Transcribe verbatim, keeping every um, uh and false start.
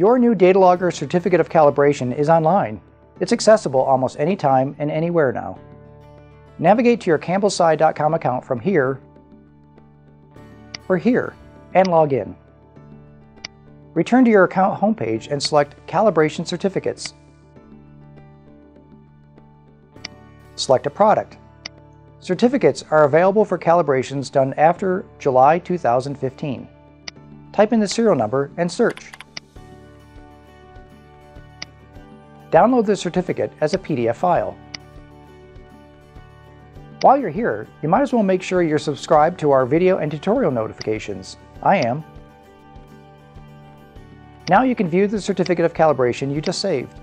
Your new DataLogger Certificate of Calibration is online. It's accessible almost any time and anywhere now. Navigate to your campbell sci dot com account from here or here and log in. Return to your account homepage and select Calibration Certificates. Select a product. Certificates are available for calibrations done after July two thousand fifteen. Type in the serial number and search. Download the certificate as a P D F file. While you're here, you might as well make sure you're subscribed to our video and tutorial notifications. I am. Now you can view the certificate of calibration you just saved.